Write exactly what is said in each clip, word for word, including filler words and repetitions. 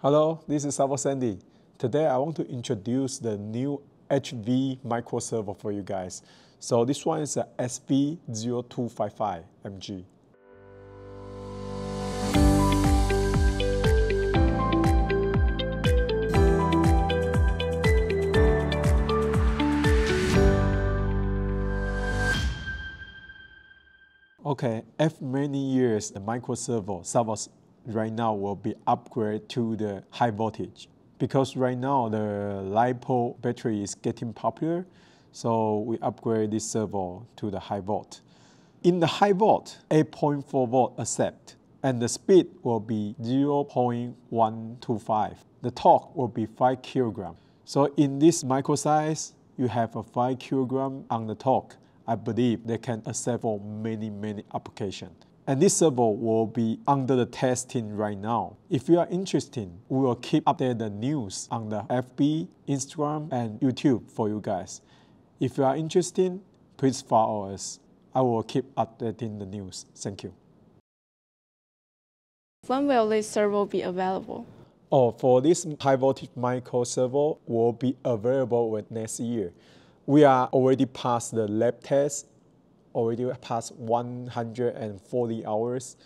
Hello, this is Savöx Sandy. Today I want to introduce the new H V microserver for you guys. So this one is a S V zero two five five M G. Okay, after many years, the microserver Savöx right now will be upgraded to the high voltage, because right now the LiPo battery is getting popular, so we upgrade this servo to the high volt. In the high volt, eight point four volt accept, and the speed will be zero point one two five. The torque will be five kilograms. So in this micro size, you have a five kilogram on the torque. I believe they can accept for many, many applications. And this servo will be under the testing right now. If you are interested, we will keep updating the news on the F B, Instagram, and YouTube for you guys. If you are interested, please follow us. I will keep updating the news. Thank you. When will this servo be available? Oh, for this high voltage micro servo will be available with next year. We are already past the lab test. Already past one hundred forty hours,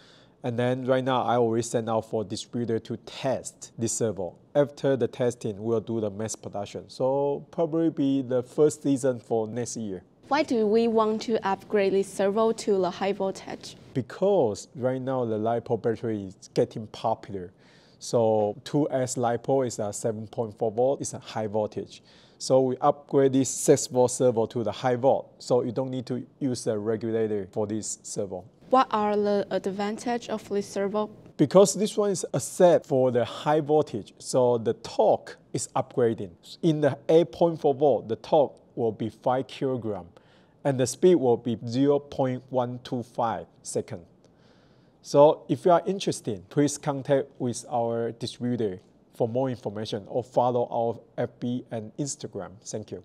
and then right now I already send out for distributor to test this servo. After the testing, we'll do the mass production. So probably be the first season for next year. Why do we want to upgrade this servo to the high voltage? Because right now the LiPo battery is getting popular. So two S LiPo is a seven point four volt, it's a high voltage. So we upgrade this six volt servo to the high volt, so you don't need to use a regulator for this servo. What are the advantages of this servo? Because this one is a set for the high voltage, so the torque is upgrading. In the eight point four volt, the torque will be five kilograms, and the speed will be zero point one two five seconds. So if you are interested, please contact with our distributor for more information, or follow our F B and Instagram. Thank you.